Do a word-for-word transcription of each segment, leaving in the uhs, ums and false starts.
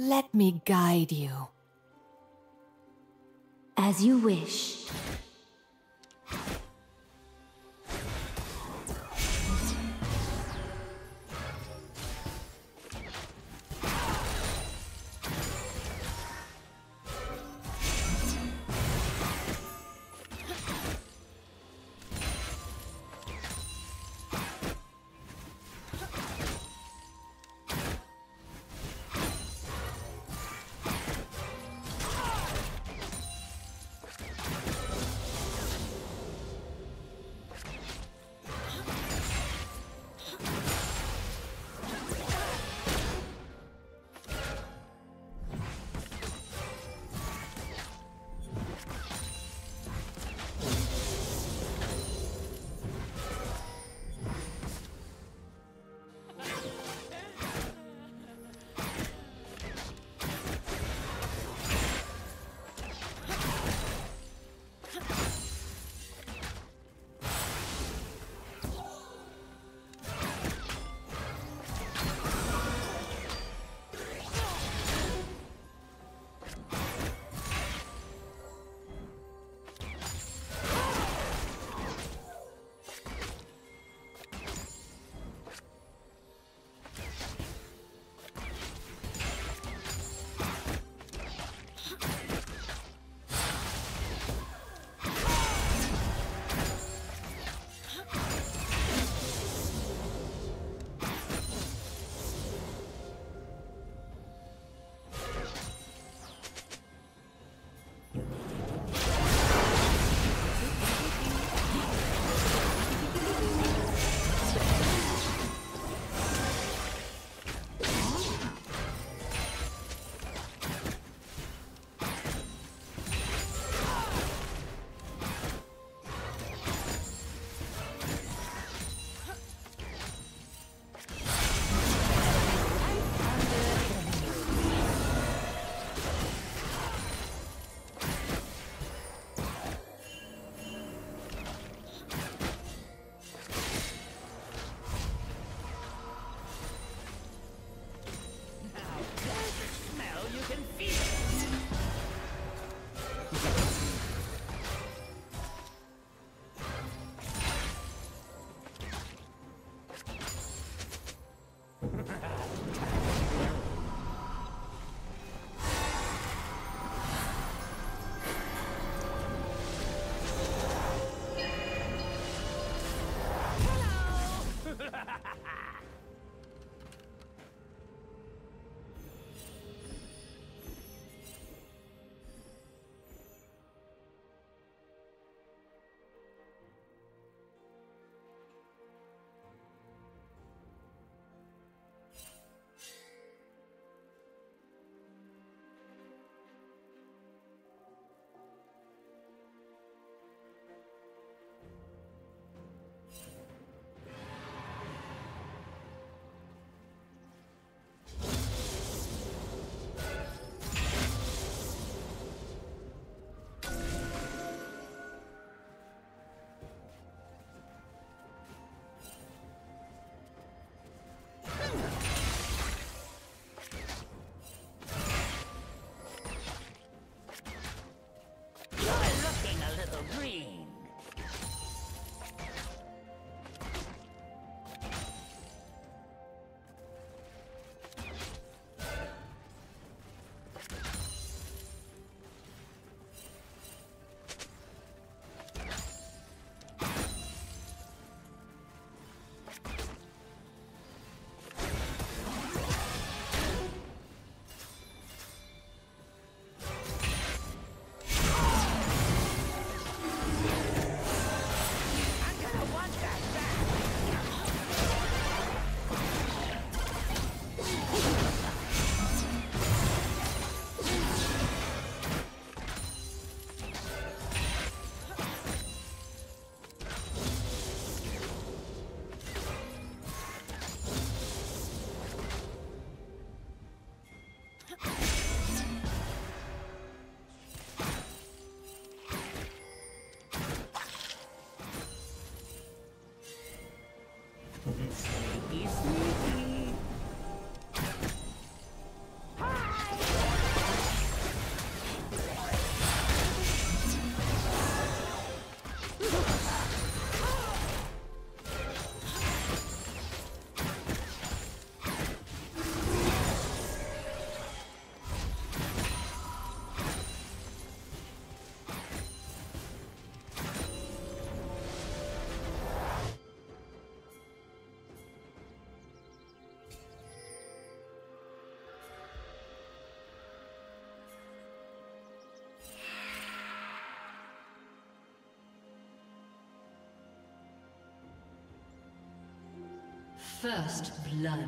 Let me guide you. As you wish. First blood.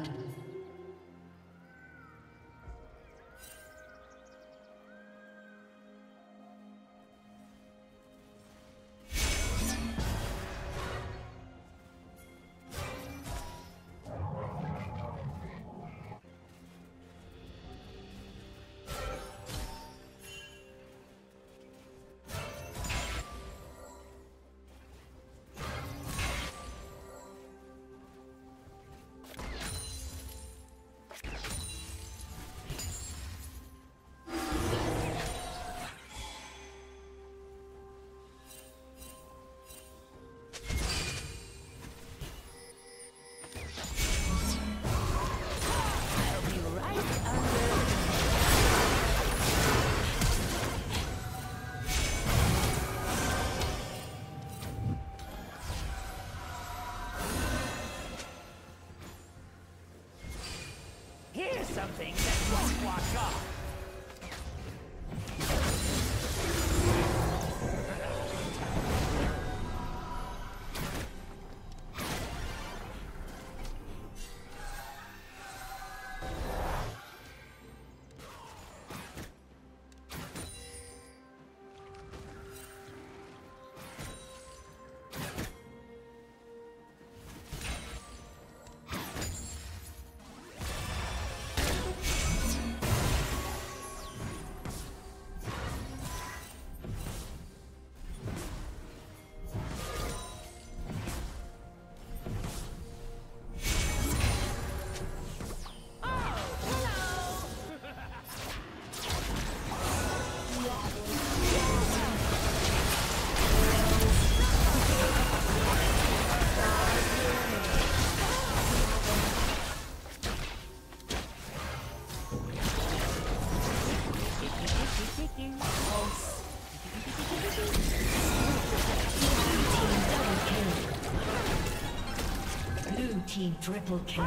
Something that won't wash off. Team triple kill.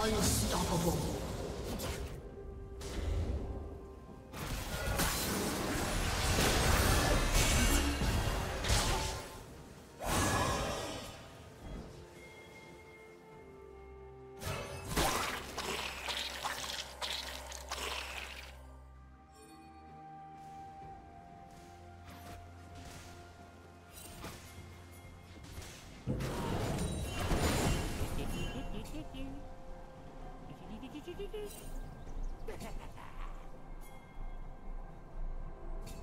Unstoppable.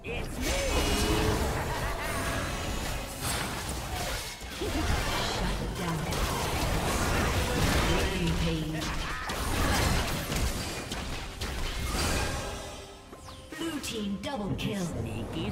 It's me! Shut down. Rampage. Blue team double kill. Sneaky,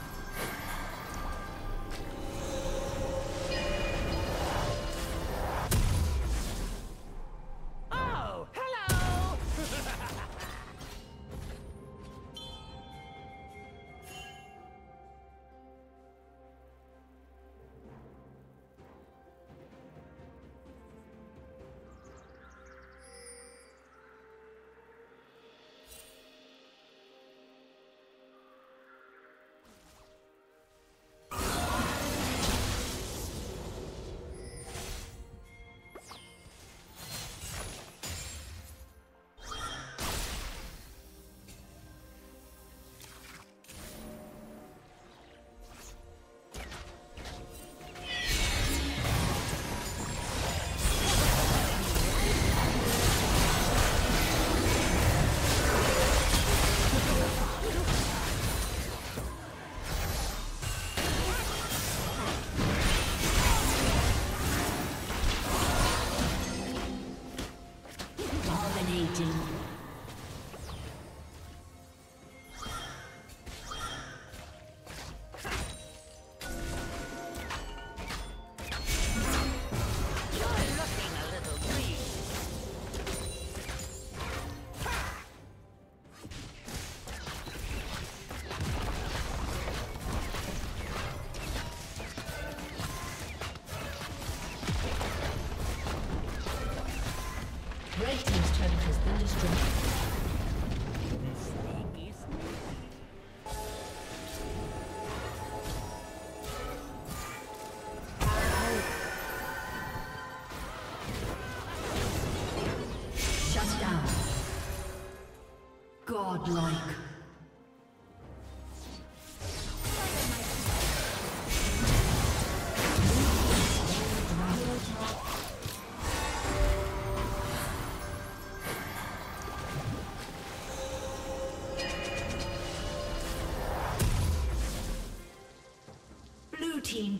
sneaky. Godlike. Blue team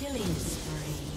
Killing spree.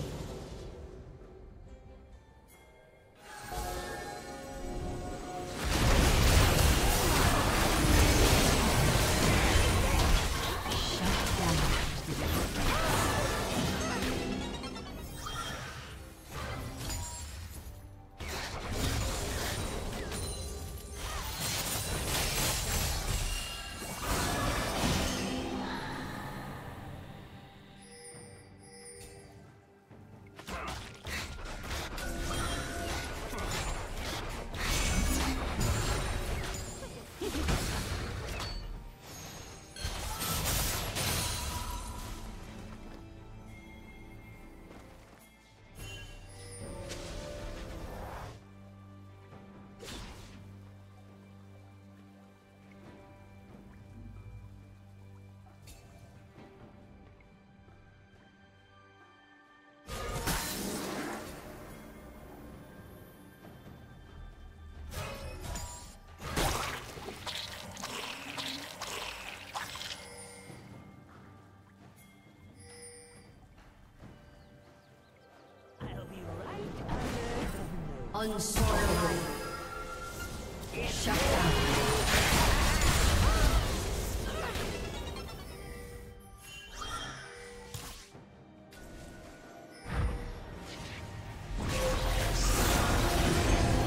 Unstoppable. Shut down.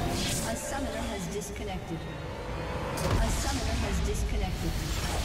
A summoner has disconnected. A summoner has disconnected.